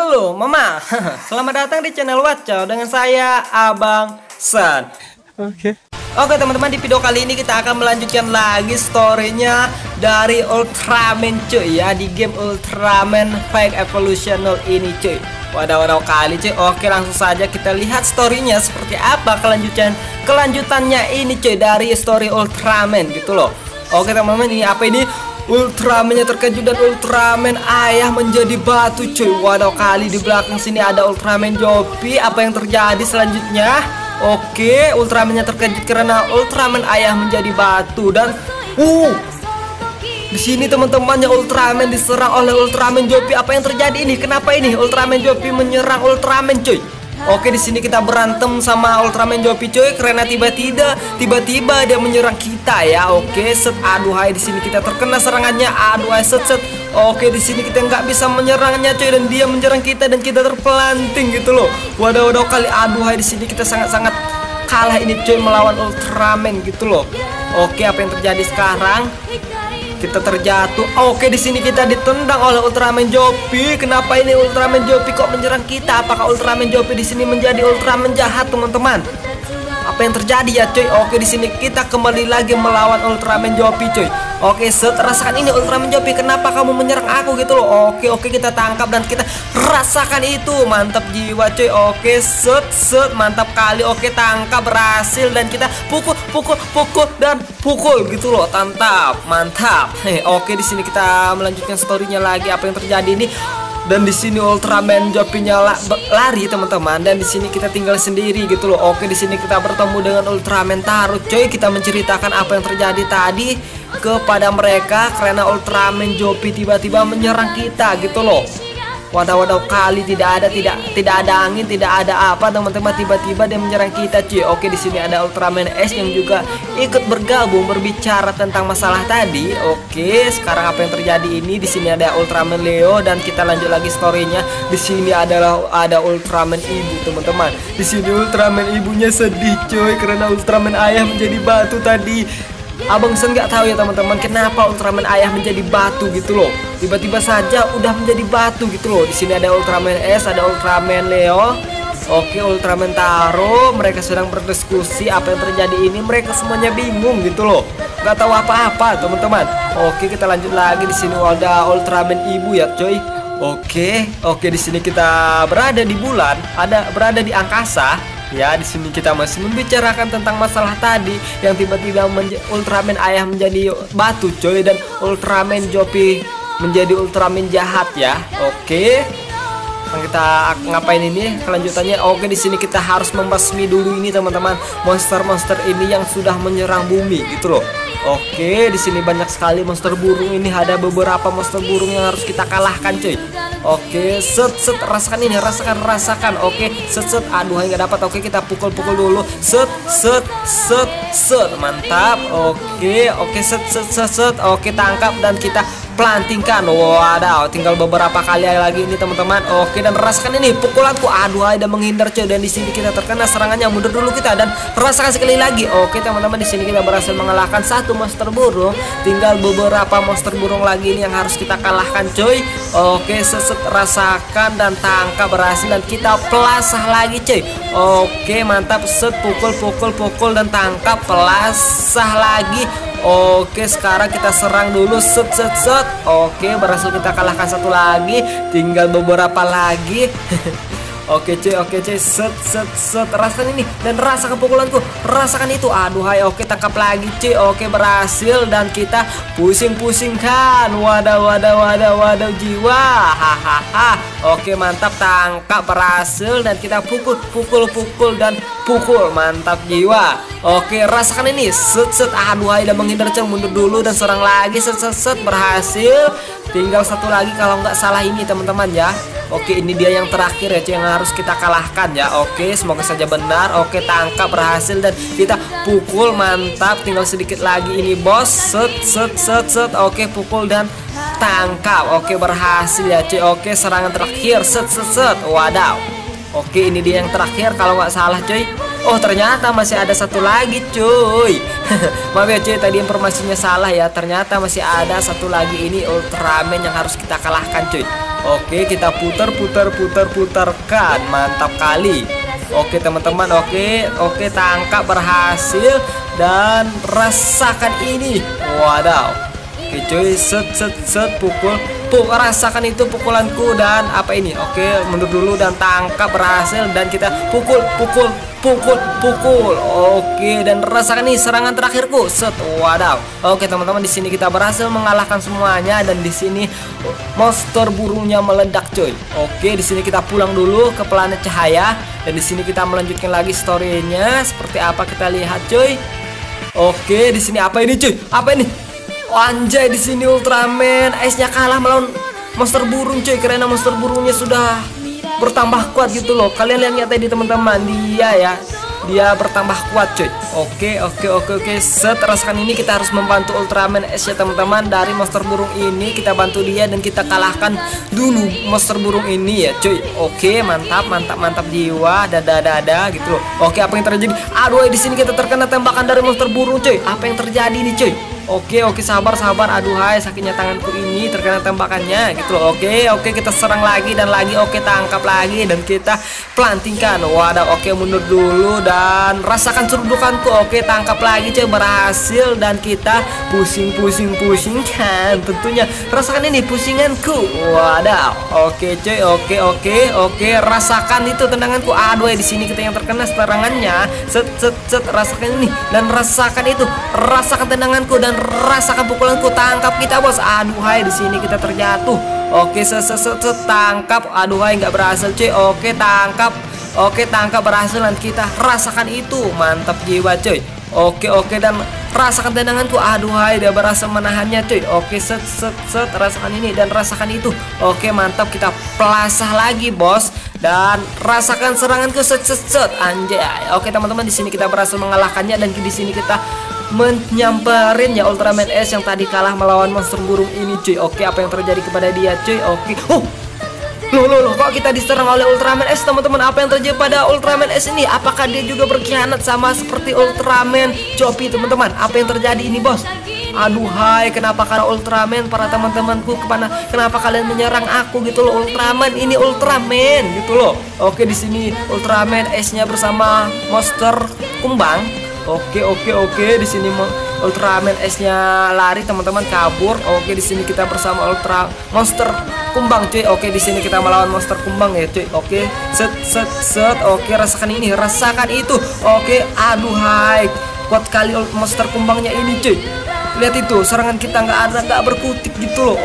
Halo Mama, selamat datang di channel Waccau dengan saya Abang San. Oke teman-teman, di video kali ini kita akan melanjutkan lagi storynya dari Ultraman cuy ya, di game Ultraman Fight Evolution 0 ini cuy. Wadah kali cuy. Oke, langsung saja kita lihat storynya seperti apa, kelanjutannya ini cuy dari story Ultraman gitu loh. Oke teman-teman, ini apa ini? Ultramannya terkejut dan Ultraman ayah menjadi batu cuy. Waduh kali, di belakang sini ada Ultraman Zoffy. Apa yang terjadi selanjutnya? Oke, Ultramannya terkejut karena Ultraman ayah menjadi batu dan di sini teman-temannya Ultraman diserang oleh Ultraman Zoffy. Apa yang terjadi ini? Kenapa ini Ultraman Zoffy menyerang Ultraman cuy? Oke, di sini kita berantem sama Ultraman Zoffy cuy, karena tiba-tiba dia menyerang kita ya. Oke, set, aduhai, di sini kita terkena serangannya. Aduhai, set. Oke, di sini kita nggak bisa menyerangnya cuy, dan dia menyerang kita dan kita terpelanting gitu loh. Wadah kali, aduhai, di sini kita sangat-sangat kalah ini cuy melawan Ultraman gitu loh. Oke, apa yang terjadi sekarang? Kita terjatuh. Oke, di sini kita ditendang oleh Ultraman Zoffy. Kenapa ini Ultraman Zoffy kok menyerang kita? Apakah Ultraman Zoffy di sini menjadi Ultraman jahat, teman-teman? Apa yang terjadi ya, cuy? Oke, di sini kita kembali lagi melawan Ultraman Zoffy, cuy. Oke, rasakan ini Ultraman Zoffy, kenapa kamu menyerang aku gitu loh. Oke, kita tangkap dan kita rasakan itu. Mantap jiwa cuy. Oke, mantap kali. Oke, tangkap, berhasil, dan kita pukul dan pukul gitu loh. Mantap. Oke, di sini kita melanjutkan storynya lagi. Apa yang terjadi ini? Dan di sini Ultraman Zoffy-nya lari teman-teman, dan di sini kita tinggal sendiri gitu loh. Oke, di sini kita bertemu dengan Ultraman Taro coy. Kita menceritakan apa yang terjadi tadi kepada mereka karena Ultraman Zoffy tiba-tiba menyerang kita gitu loh. Wadah kali, tidak ada angin, tidak ada apa teman-teman, tiba-tiba dia menyerang kita cuy. Oke, di sini ada Ultraman S yang juga ikut bergabung berbicara tentang masalah tadi. Oke, sekarang apa yang terjadi ini? Di sini ada Ultraman Leo dan kita lanjut lagi storynya. Di sini ada Ultraman ibu teman-teman. Di sini Ultraman ibunya sedih cuy karena Ultraman ayah menjadi batu tadi. Abang Sen nggak tahu ya teman-teman, kenapa Ultraman ayah menjadi batu gitu loh. Tiba-tiba saja udah menjadi batu gitu loh. Di sini ada Ultraman S, ada Ultraman Leo. Oke, Ultraman Taro. Mereka sedang berdiskusi apa yang terjadi ini. Mereka semuanya bingung gitu loh, nggak tahu apa-apa teman-teman. Oke, kita lanjut lagi. Di sini ada Ultraman ibu ya coy. Oke, di sini kita berada di bulan, berada di angkasa. Ya, di sini kita masih membicarakan tentang masalah tadi yang tiba-tiba Ultraman ayah menjadi batu coy dan Ultraman Zoffy menjadi Ultraman jahat ya. Oke. Kita ngapain ini? Kelanjutannya. Oke, di sini kita harus membasmi dulu ini teman-teman, monster-monster ini yang sudah menyerang bumi gitu loh. Oke, di sini banyak sekali monster burung ini, ada beberapa monster burung yang harus kita kalahkan cuy. Oke, rasakan ini, rasakan. Oke, aduh nggak dapat. Oke, kita pukul dulu. Mantap. Oke, Oke, tangkap dan kita pelantingkan. Waduh, tinggal beberapa kali lagi ini teman-teman. Oke, dan rasakan ini pukulanku. Aduh, ada menghindar coy, dan di sini kita terkena serangannya. Mundur dulu kita dan rasakan sekali lagi. Oke, teman-teman, di sini kita berhasil mengalahkan satu monster burung. Tinggal beberapa monster burung lagi ini yang harus kita kalahkan coy. Oke, rasakan dan tangkap, berhasil, dan kita pelasah lagi cuy. Oke, mantap. Pukul dan tangkap, pelasah lagi. Oke, sekarang kita serang dulu. Oke, berhasil kita kalahkan satu lagi. Tinggal beberapa lagi. Oke cuy. Rasakan ini dan rasakan pukulanku. Rasakan itu. Aduhai. Oke, tangkap lagi cuy. Oke, berhasil dan kita pusing-pusingkan. Wadah jiwa. Hahaha. Oke, mantap, tangkap, berhasil, dan kita pukul dan pukul. Mantap jiwa. Oke, rasakan ini. Aduhai, dan menghindar cuy, mundur dulu dan serang lagi. Berhasil. Tinggal satu lagi kalau nggak salah ini teman-teman ya. Oke, ini dia yang terakhir ya cuy, yang harus kita kalahkan ya. Oke, semoga saja benar. Oke, tangkap, berhasil, dan kita pukul. Mantap, tinggal sedikit lagi ini bos. Oke, pukul dan tangkap. Oke, berhasil ya cuy. Oke, serangan terakhir. Waduh. Oke, ini dia yang terakhir kalau nggak salah cuy. Oh, ternyata masih ada satu lagi cuy. Maaf ya cuy, tadi informasinya salah ya. Ternyata masih ada satu lagi ini Ultraman yang harus kita kalahkan cuy. Oke, kita putarkan. Mantap kali. Oke teman-teman, oke tangkap, berhasil. Dan rasakan ini. Wadaw. Oke cuy, set pukul. Rasakan itu pukulanku. Dan apa ini? Oke, mundur dulu dan tangkap, berhasil. Dan kita pukul. Oke, dan rasakan nih serangan terakhirku. Set. Wadaw. Oke, teman-teman, di sini kita berhasil mengalahkan semuanya dan di sini monster burungnya meledak, coy. Oke, di sini kita pulang dulu ke planet cahaya dan di sini kita melanjutkan lagi story-nya seperti apa kita lihat, coy. Oke, di sini apa ini, coy? Apa ini? Anjay, di sini Ultraman S-nya kalah melawan monster burung, coy. Karena monster burungnya sudah bertambah kuat gitu loh. Kalian lihat tadi teman-teman, dia bertambah kuat, coy. Oke. Rasakan ini, kita harus membantu Ultraman S ya teman-teman. Dari monster burung ini kita bantu dia dan kita kalahkan dulu monster burung ini ya, coy. Oke, mantap jiwa. Dada gitu loh. Oke, apa yang terjadi? Aduh, di sini kita terkena tembakan dari monster burung, coy. Apa yang terjadi nih, coy? Oke, sabar. Aduhai, sakitnya tanganku ini terkena tembakannya gitu loh. Oke, kita serang lagi dan lagi. Oke, tangkap lagi dan kita pelantingkan. Wadah, oke, mundur dulu dan rasakan cerudukanku. Oke, tangkap lagi, coy, berhasil. Dan kita pusingkan tentunya. Rasakan ini pusinganku. Wadah, oke coy. Oke, rasakan itu tendanganku. Aduh, di sini kita yang terkena serangannya. Set, rasakan ini dan rasakan itu. Rasakan tendanganku dan rasakan pukulanku. Tangkap kita, bos. Aduhai, di sini kita terjatuh. Oke, tangkap. Aduhai, nggak berhasil, cuy. Oke, tangkap berhasil dan kita rasakan itu. Mantap jiwa, cuy. Oke, dan rasakan tendanganku. Aduhai, dia berhasil menahannya, cuy. Oke, rasakan ini dan rasakan itu. Oke, mantap, kita pelasah lagi, bos. Dan rasakan seranganku. Anjay. Oke, teman-teman, di sini kita berhasil mengalahkannya dan di sini kita menyamperin ya Ultraman S yang tadi kalah melawan monster burung ini, cuy. Oke, apa yang terjadi kepada dia, cuy? Oke. Oh. Loh, kok kita diserang oleh Ultraman S, teman-teman? Apa yang terjadi pada Ultraman S ini? Apakah dia juga berkhianat sama seperti Ultraman Zoffy, teman-teman? Apa yang terjadi ini, bos? Aduhai, kenapa karena Ultraman, para teman-temanku, kenapa kalian menyerang aku gitu loh? Ultraman ini Ultraman gitu loh. Oke, di sini Ultraman S-nya bersama monster kumbang. Oke, di sini Ultraman S-nya lari, teman-teman, kabur. Oke, di sini kita bersama monster kumbang, cuy. Oke, di sini kita melawan monster kumbang ya, cuy. Oke, set. Oke, rasakan ini, rasakan itu. Oke, aduhai, kuat kali monster kumbangnya ini, cuy. Lihat itu, serangan kita nggak berkutik gitu loh.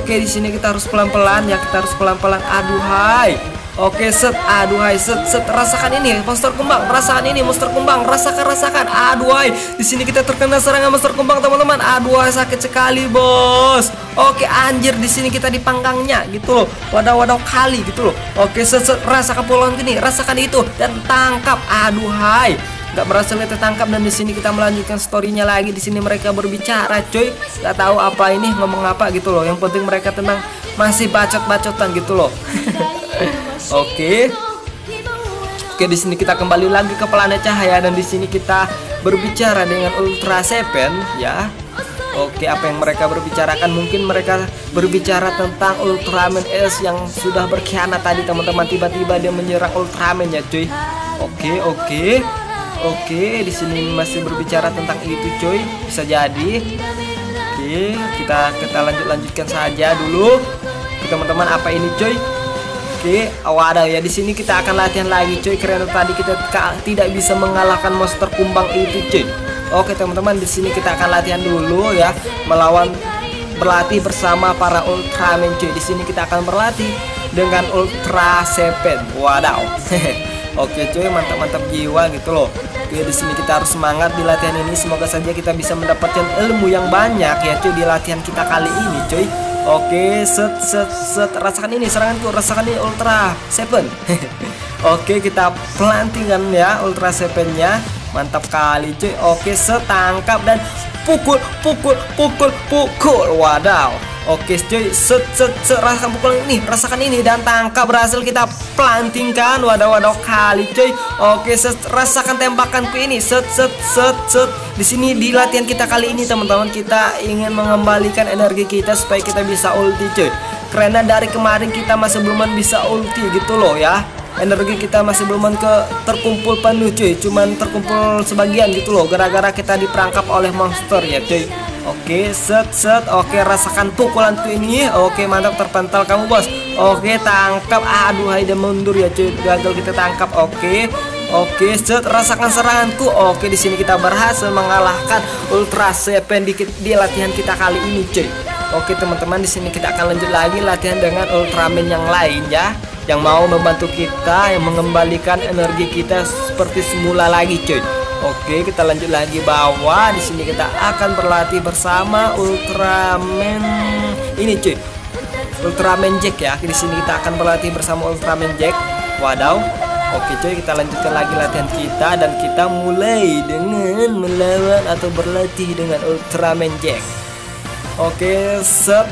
Oke, di sini kita harus pelan-pelan ya, kita harus pelan-pelan. Aduhai. Oke, aduhai, rasakan ini monster kumbang, rasakan ini monster kumbang, rasakan, aduhai, di sini kita terkena serangan monster kumbang, teman-teman, aduhai, sakit sekali, bos. Oke, anjir, di sini kita dipanggangnya gitu loh, wadah kali gitu loh. Oke, rasakan pukulan ini, rasakan itu dan tangkap, aduhai. Gak berhasil tertangkap dan di sini kita melanjutkan storynya lagi. Di sini mereka berbicara, coy. Gak tahu apa ini, ngomong apa gitu loh. Yang penting mereka tenang, masih bacot-bacotan gitu loh. Oke, di sini kita kembali lagi ke planet cahaya dan di sini kita berbicara dengan Ultra Seven ya. Oke, apa yang mereka berbicarakan? Mungkin mereka berbicara tentang Ultraman S yang sudah berkhianat tadi, teman-teman. Tiba-tiba dia menyerang Ultraman ya, coy. Oke, di sini masih berbicara tentang itu, coy. Bisa jadi. Oke, kita lanjutkan saja dulu. Teman-teman, apa ini, coy? Oke, wadah ya, di sini kita akan latihan lagi, coy. Karena tadi kita tidak bisa mengalahkan monster kumbang itu, coy. Oke, teman-teman, di sini kita akan latihan dulu ya, berlatih bersama para Ultraman, coy. Di sini kita akan berlatih dengan Ultra Seven. Wadah. Oke, cuy, mantap jiwa gitu loh. Oke, di sini kita harus semangat di latihan ini. Semoga saja kita bisa mendapatkan ilmu yang banyak ya, cuy, di latihan kita kali ini, cuy. Oke, rasakan ini seranganku, rasakan ini Ultra Seven. Oke, kita pelantingan ya Ultra Seven-nya. Mantap kali, cuy. Oke, tangkap dan pukul. Wadaw. Oke, cuy, rasakan pukulan ini, rasakan ini dan tangkap, berhasil kita pelantingkan. Wadah kali, cuy. Oke, rasakan tembakanku ini. Set. Di sini di latihan kita kali ini, teman-teman, kita ingin mengembalikan energi kita supaya kita bisa ulti, cuy. Karena dari kemarin kita masih belum bisa ulti gitu loh ya. Energi kita masih belum terkumpul penuh cuy. Cuman terkumpul sebagian gitu loh, gara-gara kita diperangkap oleh monster ya cuy. Oke, set. Oke, rasakan pukulan tuh ini. Oke, mantap, terpental kamu bos. Oke, tangkap. Aduh, hai, dan mundur ya cuy. Gagal kita tangkap. Oke, set, rasakan seranganku. Oke, di sini kita berhasil mengalahkan Ultra Seven di latihan kita kali ini, cuy. Oke, teman-teman, di sini kita akan lanjut lagi latihan dengan Ultraman yang lain ya, yang mau membantu kita, yang mengembalikan energi kita seperti semula lagi, cuy. Oke, kita lanjut lagi bawah. Di sini kita akan berlatih bersama Ultraman ini, cuy. Ultraman Jack ya. Di sini kita akan berlatih bersama Ultraman Jack. Wadaw. Oke cuy, kita lanjutkan lagi latihan kita. Dan kita mulai dengan melawan atau berlatih dengan Ultraman Jack. Oke, set.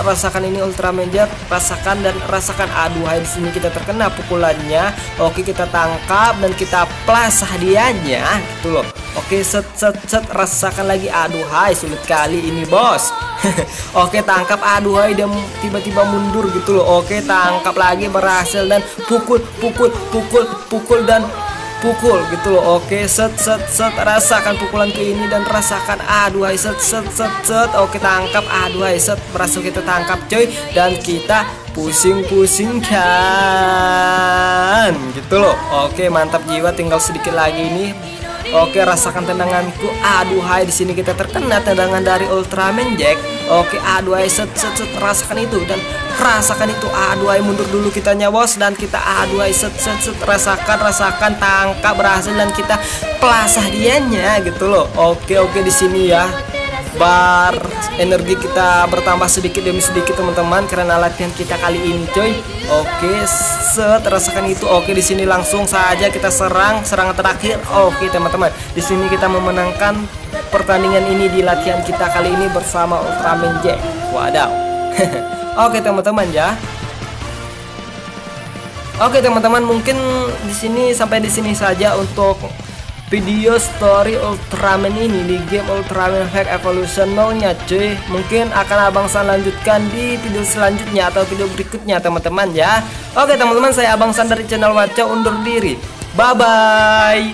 Rasakan ini Ultraman Jack. Rasakan dan rasakan. Aduhai, di sini kita terkena pukulannya. Oke, kita tangkap dan kita plus hadiahnya gitu loh. Oke, set. Rasakan lagi. Aduhai, sulit kali ini bos. Oke, tangkap. Aduhai, dia tiba-tiba mundur gitu loh. Oke, tangkap lagi, berhasil, dan pukul dan pukul gitu loh. Oke, set. Rasakan pukulan ke ini dan rasakan. Aduhai, set. Oke, tangkap. Aduhai, set. Berhasil kita tangkap coy, dan kita pusing-pusingkan gitu loh. Oke, mantap jiwa, tinggal sedikit lagi nih. Oke, rasakan tendanganku. Aduhai, di sini kita terkena tendangan dari Ultraman Jack. Oke, aduhai, set. Rasakan itu dan rasakan itu. Aduhai, mundur dulu kitanya bos, dan kita aduhai, set. Rasakan, tangkap, berhasil, dan kita pelasah dianya gitu loh. Oke, di sini ya, bar energi kita bertambah sedikit demi sedikit teman-teman, karena latihan kita kali ini coy. Oke, set, rasakan itu. Oke, di sini langsung saja kita serangan terakhir. Oke teman-teman, di sini kita memenangkan pertandingan ini di latihan kita kali ini bersama Ultraman Jack. Wadaw. Oke teman-teman ya. Oke teman-teman, mungkin di sini sampai di sini saja untuk video story Ultraman ini di game Ultraman Fight Evolution 0 nya cuy. Mungkin akan Abang San lanjutkan di video selanjutnya atau video berikutnya teman-teman ya. Oke teman-teman, saya Abang San dari channel Waccau undur diri. Bye bye.